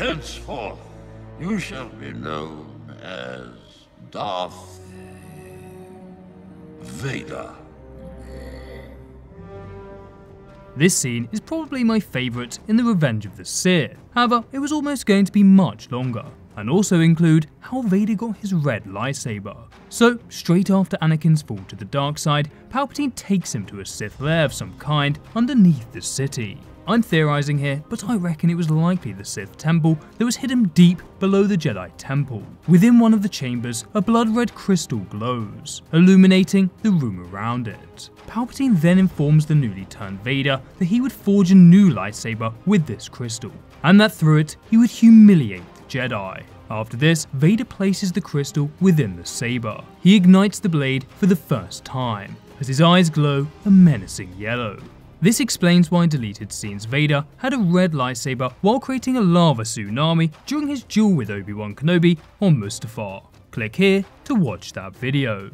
Henceforth, you shall be known as Darth Vader. This scene is probably my favourite in The Revenge of the Sith. However, it was almost going to be much longer, and also include how Vader got his red lightsaber. So, straight after Anakin's fall to the dark side, Palpatine takes him to a Sith lair of some kind underneath the city. I'm theorising here, but I reckon it was likely the Sith temple that was hidden deep below the Jedi temple. Within one of the chambers, a blood-red crystal glows, illuminating the room around it. Palpatine then informs the newly turned Vader that he would forge a new lightsaber with this crystal, and that through it he would humiliate the Jedi. After this, Vader places the crystal within the saber. He ignites the blade for the first time, as his eyes glow a menacing yellow. This explains why in deleted scenes Vader had a red lightsaber while creating a lava tsunami during his duel with Obi-Wan Kenobi on Mustafar. Click here to watch that video.